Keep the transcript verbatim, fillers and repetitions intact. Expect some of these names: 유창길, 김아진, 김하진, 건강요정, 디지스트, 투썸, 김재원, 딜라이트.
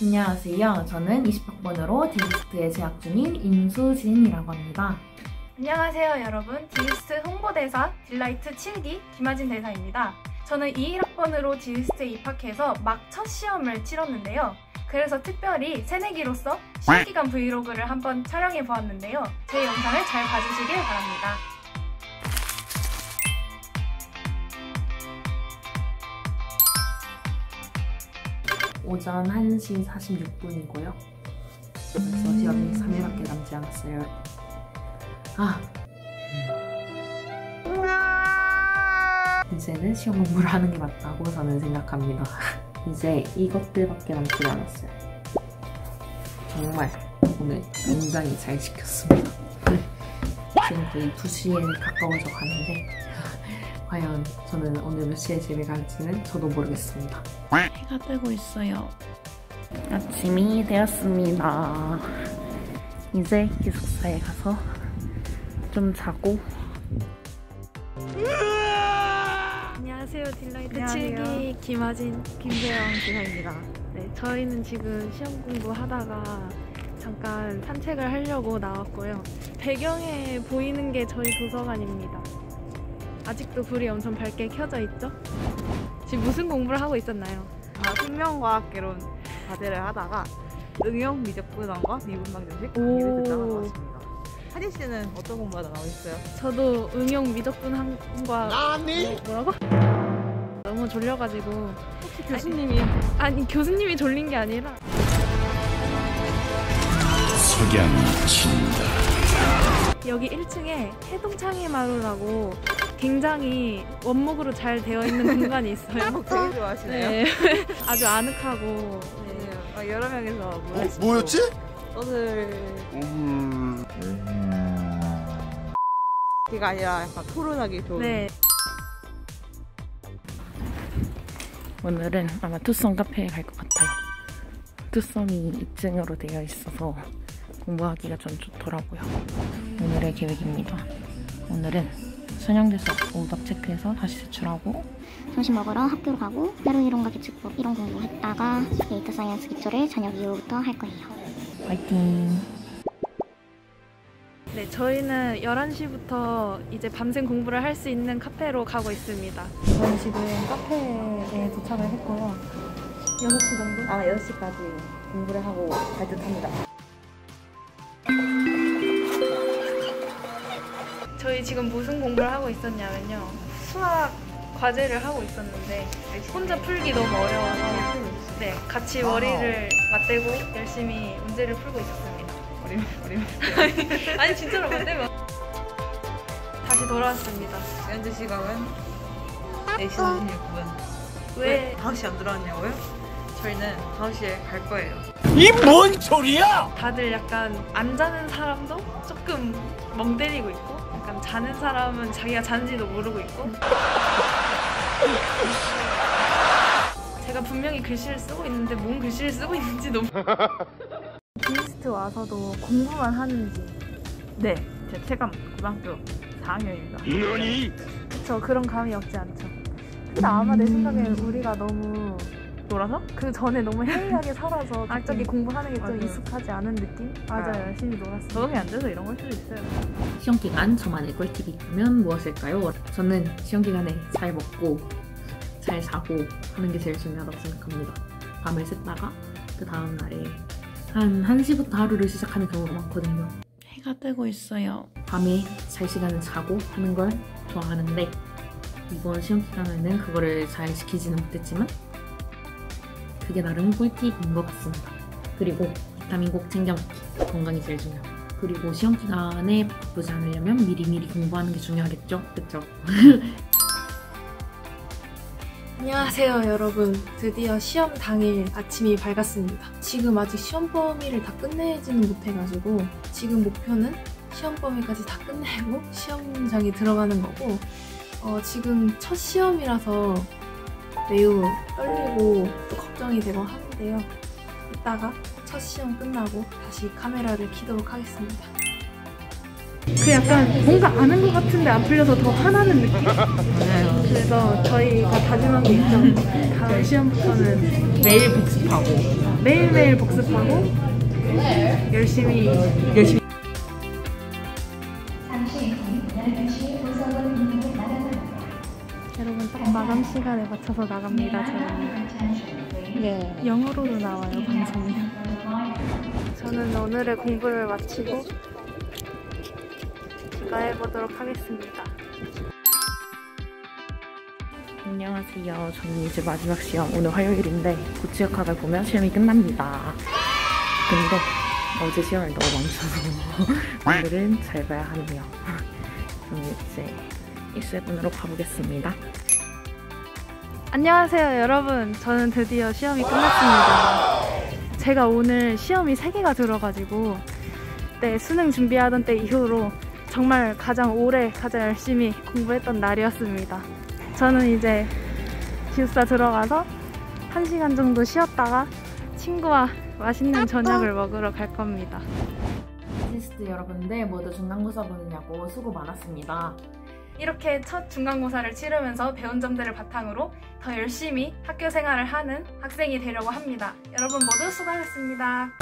안녕하세요. 저는 이십 학번으로 디지스트에 재학 중인 임수진이라고 합니다. 안녕하세요 여러분. 디지스트 홍보대사 딜라이트 칠 기 김아진 대사입니다. 저는 이십일 학번으로 디지스트에 입학해서 막 첫 시험을 치렀는데요. 그래서 특별히 새내기로서 실기간 브이로그를 한번 촬영해 보았는데요. 제 영상을 잘 봐주시길 바랍니다. 오전 한 시 사십육 분이고요. 벌써 시험이 삼 일밖에 남지 않았어요. 아! 이제는 시험 공부를 하는 게 맞다고 저는 생각합니다. 이제 이것들밖에 남지 않았어요. 정말 오늘 굉장히 잘 지켰습니다. 지금 거의 두 시에 가까워져 가는데 과연 저는 오늘 몇 시에 집에 갈지는 저도 모르겠습니다. 해가 뜨고 있어요. 아침이 되었습니다. 이제 기숙사에 가서 좀 자고. 안녕하세요. 딜라이트 칠 기 김아진, 김재원 기사입니다. 네, 저희는 지금 시험 공부하다가 잠깐 산책을 하려고 나왔고요. 배경에 보이는 게 저희 도서관입니다. 아직도 불이 엄청 밝게 켜져 있죠? 지금 무슨 공부를 하고 있었나요? 아, 생명과학개론 과제를 하다가 응용 미적분원과 미분방정식 강의를 듣다 나왔습니다. 하진 씨는 어떤 공부하다 나오셨어요? 저도 응용 미적분원과 나니? 뭐라고? 너무 졸려가지고 혹시 교수님이 아니, 아니 교수님이 졸린 게 아니라 석양이 친다. 여기 일 층에 해동창의 마루라고 굉장히 원목으로 잘 되어 있는 공간이 있어요. 원목 되게 좋아하시네요. 네. 아주 아늑하고 네. 막 여러 명이서 어? 뭐였지? 떠들 음... 음... 그게 아니라 약간 토론하기 좋은 네. 오늘은 아마 투썸 카페에 갈 것 같아요. 투썸이 이 층으로 되어 있어서 공부하기가 좀 좋더라고요. 오늘의 계획입니다. 오늘은 전형돼서 오답 체크해서 다시 제출하고 점심 먹으러 학교로 가고 회로 이론과 기출법 이론 공부했다가 데이터 사이언스 기초를 저녁 이후부터 할 거예요. 화이팅! 네, 저희는 열한 시부터 이제 밤샘 공부를 할 수 있는 카페로 가고 있습니다. 저희 지금 카페에 도착을 했고요. 여섯 시 정도? 아, 여섯 시까지 공부를 하고 갈 듯 합니다. 저희 지금 무슨 공부를 하고 있었냐면요, 수학 과제를 하고 있었는데 혼자 풀기 너무 어려워서 네, 같이 머리를 맞대고 열심히 문제를 풀고 있었습니다. 머리를 맞대요? 아니 진짜로 맞대요. 다시 돌아왔습니다. 현재 시각은 네 시 삼십육 분. 왜? 다섯 시 안 들어왔냐고요? 저희는 다섯 시에 갈 거예요. 이 뭔 소리야! 다들 약간 안 자는 사람도 조금 멍 때리고 있고 약간 자는 사람은 자기가 자는지도 모르고 있고 제가 분명히 글씨를 쓰고 있는데 뭔 글씨를 쓰고 있는지 너무 디지스트 와서도 공부만 하는지 네, 제 체감 고등학교 사 학년입니다. 그쵸, 그런 감이 없지 않죠. 근데 아마 내 생각에 우리가 너무 돌아서? 그 전에 너무 해이하게 살아서 갑자기 공부하는 게 좀 익숙하지 않은 느낌? 맞아요. 아, 열심히 놀았어요. 적응이 안 돼서 이런 걸 수도 있어요. 시험 기간 저만의 꿀팁이 있다면 무엇일까요? 저는 시험 기간에 잘 먹고 잘 자고 하는 게 제일 중요하다고 생각합니다. 밤을 샜다가 그 다음 날에 한 1시부터 하루를 시작하는 경우가 많거든요. 해가 뜨고 있어요. 밤에 잘 시간을 자고 하는 걸 좋아하는데 이번 시험 기간에는 그거를 잘 지키지는 못했지만 그게 나름 꿀팁인 것 같습니다. 그리고 비타민 꼭 챙겨 먹기. 건강이 제일 중요합니다. 그리고 시험 기간에 바쁘지 않으려면 미리미리 공부하는 게 중요하겠죠? 그쵸? 안녕하세요 여러분. 드디어 시험 당일 아침이 밝았습니다. 지금 아직 시험 범위를 다 끝내지는 못해가지고 지금 목표는 시험 범위까지 다 끝내고 시험장에 들어가는 거고 어, 지금 첫 시험이라서 매우 떨리고 또 걱정이 되고 하는데요. 이따가 첫 시험 끝나고 다시 카메라를 켜도록 하겠습니다. 그 약간 뭔가 아는 것 같은데 안 풀려서 더 화나는 느낌? 맞아요. 그래서 저희가 다짐한 게 있죠. 다음 시험부터는 매일 복습하고 매일매일 복습하고 열심히 열심히 여러분, 딱 마감 시간에 맞춰서 나갑니다. 저는 예. 영어로도 나와요, 방송이. 저는 오늘의 공부를 마치고 해보도록 하겠습니다. 안녕하세요. 저는 이제 마지막 시험, 오늘 화요일인데 고치역학을 보면 시험이 끝납니다. 근데 어제 시험을 너무 망쳐서 오늘은 잘 봐야 하네요. 그럼 이제 일세분으로 가보겠습니다. 안녕하세요 여러분. 저는 드디어 시험이 끝났습니다. 제가 오늘 시험이 세 개가 들어가지고 그때 수능 준비하던 때 이후로 정말 가장 오래 가장 열심히 공부했던 날이었습니다. 저는 이제 기숙사 들어가서 한 시간 정도 쉬었다가 친구와 맛있는 저녁을 먹으러 갈 겁니다. 디지스트 여러분들 모두 중간고사 보느냐고 수고 많았습니다. 이렇게 첫 중간고사를 치르면서 배운 점들을 바탕으로 더 열심히 학교 생활을 하는 학생이 되려고 합니다. 여러분 모두 수고하셨습니다.